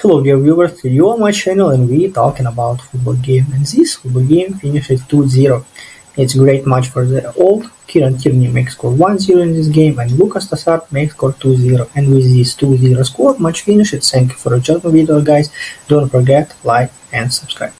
Hello dear viewers, you on my channel and we talking about football game, and this football game finishes 2-0. It's a great match for the old. Kieran Tierney makes score 1-0 in this game and Lucas Tassart makes score 2-0, and with this 2-0 score match finishes. Thank you for watching the video guys, don't forget like and subscribe.